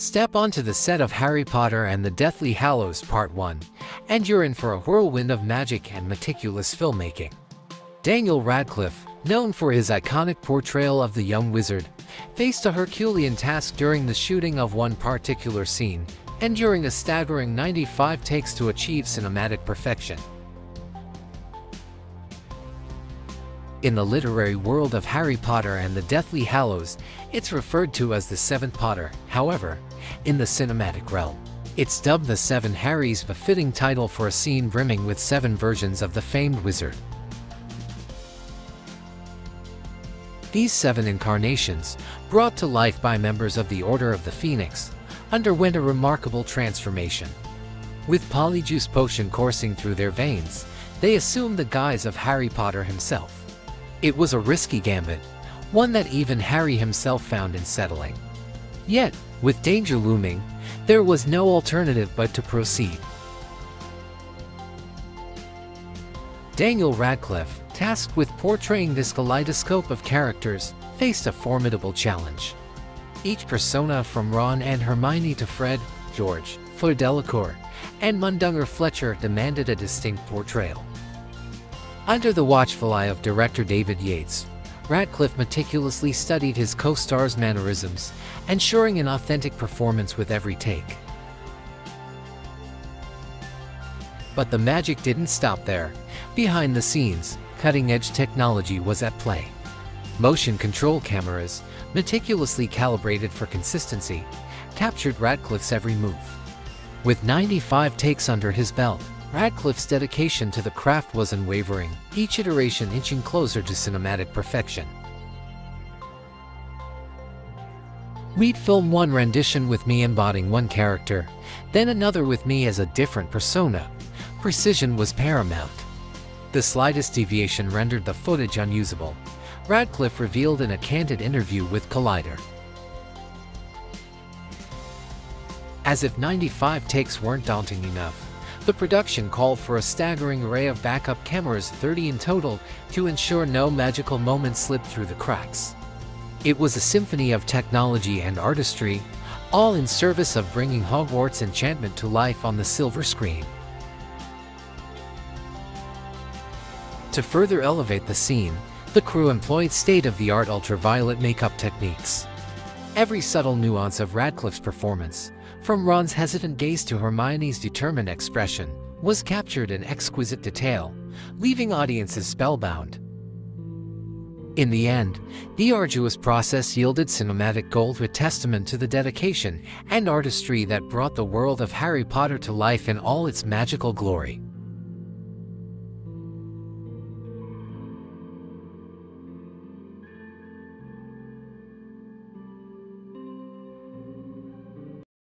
Step onto the set of Harry Potter and the Deathly Hallows Part 1, and you're in for a whirlwind of magic and meticulous filmmaking. Daniel Radcliffe, known for his iconic portrayal of the young wizard, faced a Herculean task during the shooting of one particular scene, enduring a staggering 95 takes to achieve cinematic perfection. In the literary world of Harry Potter and the Deathly Hallows, it's referred to as the Seventh Potter. However, in the cinematic realm, it's dubbed the Seven Harrys, a fitting title for a scene brimming with seven versions of the famed wizard. These seven incarnations, brought to life by members of the Order of the Phoenix, underwent a remarkable transformation. With Polyjuice Potion coursing through their veins, they assumed the guise of Harry Potter himself. It was a risky gambit, one that even Harry himself found unsettling. Yet, with danger looming, there was no alternative but to proceed. Daniel Radcliffe, tasked with portraying this kaleidoscope of characters, faced a formidable challenge. Each persona, from Ron and Hermione to Fred, George, Fleur Delacour, and Mundungus Fletcher, demanded a distinct portrayal. Under the watchful eye of director David Yates, Radcliffe meticulously studied his co-star's mannerisms, ensuring an authentic performance with every take. But the magic didn't stop there. Behind the scenes, cutting-edge technology was at play. Motion control cameras, meticulously calibrated for consistency, captured Radcliffe's every move. With 95 takes under his belt, Radcliffe's dedication to the craft was unwavering, each iteration inching closer to cinematic perfection. We'd film one rendition with me embodying one character, then another with me as a different persona. Precision was paramount. The slightest deviation rendered the footage unusable, Radcliffe revealed in a candid interview with Collider. As if 95 takes weren't daunting enough, the production called for a staggering array of backup cameras, 30 in total, to ensure no magical moments slipped through the cracks. It was a symphony of technology and artistry, all in service of bringing Hogwarts enchantment to life on the silver screen. To further elevate the scene, the crew employed state-of-the-art ultraviolet makeup techniques. Every subtle nuance of Radcliffe's performance, from Ron's hesitant gaze to Hermione's determined expression, was captured in exquisite detail, leaving audiences spellbound. In the end, the arduous process yielded cinematic gold, a testament to the dedication and artistry that brought the world of Harry Potter to life in all its magical glory.